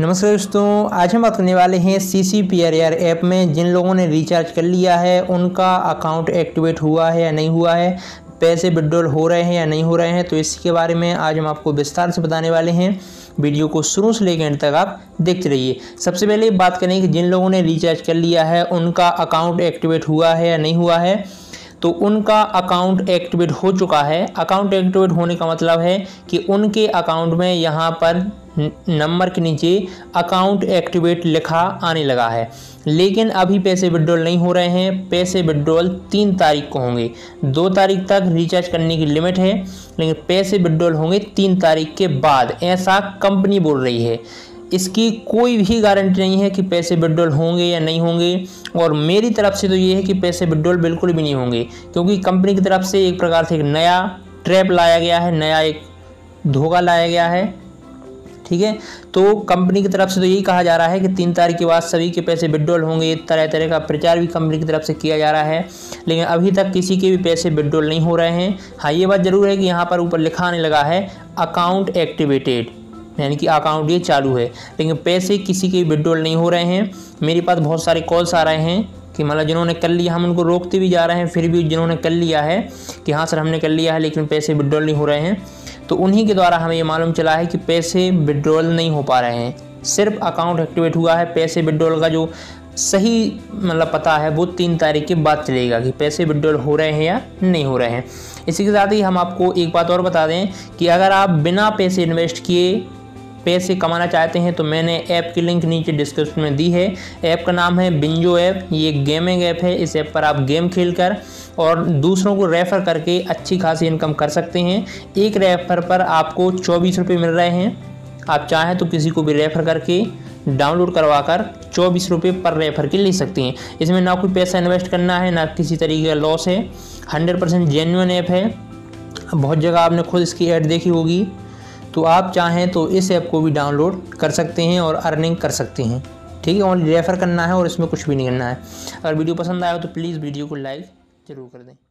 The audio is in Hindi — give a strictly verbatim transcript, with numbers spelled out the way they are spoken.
नमस्कार दोस्तों, आज हम बात करने वाले हैं सीसीपीआरआर ऐप में जिन लोगों ने रिचार्ज कर लिया है उनका अकाउंट एक्टिवेट हुआ है या नहीं हुआ है, पैसे विड्रॉल हो रहे हैं या नहीं हो रहे हैं। तो इसके बारे में आज हम आपको विस्तार से बताने वाले हैं। वीडियो को शुरू से लेकर अंत तक आप देखते रहिए। सबसे पहले बात करें कि जिन लोगों ने रिचार्ज कर लिया है उनका अकाउंट एक्टिवेट हुआ है या नहीं हुआ है। तो उनका अकाउंट एक्टिवेट हो चुका है। अकाउंट एक्टिवेट होने का मतलब है कि उनके अकाउंट में यहाँ पर नंबर के नीचे अकाउंट एक्टिवेट लिखा आने लगा है, लेकिन अभी पैसे विड्रॉल नहीं हो रहे हैं। पैसे विड्रॉल तीन तारीख को होंगे। दो तारीख तक रिचार्ज करने की लिमिट है, लेकिन पैसे विड्रॉल होंगे तीन तारीख के बाद, ऐसा कंपनी बोल रही है। इसकी कोई भी गारंटी नहीं है कि पैसे विड्रॉल होंगे या नहीं होंगे, और मेरी तरफ से तो ये है कि पैसे विड्रॉल बिल्कुल भी नहीं होंगे, क्योंकि कंपनी की तरफ से एक प्रकार से एक नया ट्रैप लाया गया है, नया एक धोखा लाया गया है। ठीक है, तो कंपनी की तरफ से तो यही कहा जा रहा है कि तीन तारीख के बाद सभी के पैसे विड्रॉल होंगे। तरह तरह का प्रचार भी कंपनी की तरफ से किया जा रहा है, लेकिन अभी तक किसी के भी पैसे विड्रॉल नहीं हो रहे हैं। हाँ, ये बात ज़रूर है कि यहाँ पर ऊपर लिखा आने लगा है अकाउंट एक्टिवेटेड, यानी कि अकाउंट ये चालू है, लेकिन पैसे किसी के विड्रॉल नहीं हो रहे हैं। मेरे पास बहुत सारे कॉल्स आ रहे हैं कि मतलब जिन्होंने कर लिया, हम उनको रोकते भी जा रहे हैं, फिर भी जिन्होंने कर लिया है कि हाँ सर हमने कर लिया है लेकिन पैसे विड्रॉल नहीं हो रहे हैं, तो उन्हीं के द्वारा हमें ये मालूम चला है कि पैसे विड्रॉल नहीं हो पा रहे हैं। सिर्फ अकाउंट एक्टिवेट हुआ है। पैसे विड्रॉल का जो सही मतलब पता है वो तीन तारीख के बाद चलेगा कि पैसे विड्रॉल हो रहे हैं या नहीं हो रहे हैं। इसी के साथ ही हम आपको एक बात और बता दें कि अगर आप बिना पैसे इन्वेस्ट किए पैसे कमाना चाहते हैं तो मैंने ऐप की लिंक नीचे डिस्क्रिप्शन में दी है। ऐप का नाम है बिंजो ऐप। ये एक गेमिंग ऐप है। इस ऐप पर आप गेम खेलकर और दूसरों को रेफ़र करके अच्छी खासी इनकम कर सकते हैं। एक रेफ़र पर आपको चौबीस रुपये मिल रहे हैं। आप चाहें तो किसी को भी रेफ़र करके डाउनलोड करवा कर चौबीस रुपये पर रेफ़र के ले सकते हैं। इसमें ना कोई पैसा इन्वेस्ट करना है, ना किसी तरीके का लॉस है। हंड्रेड परसेंट जेन्युइन ऐप है। बहुत जगह आपने खुद इसकी ऐड देखी होगी, तो आप चाहें तो इस ऐप को भी डाउनलोड कर सकते हैं और अर्निंग कर सकते हैं। ठीक है, ओनली रेफ़र करना है और इसमें कुछ भी नहीं करना है। अगर वीडियो पसंद आया हो तो प्लीज़ वीडियो को लाइक ज़रूर कर दें।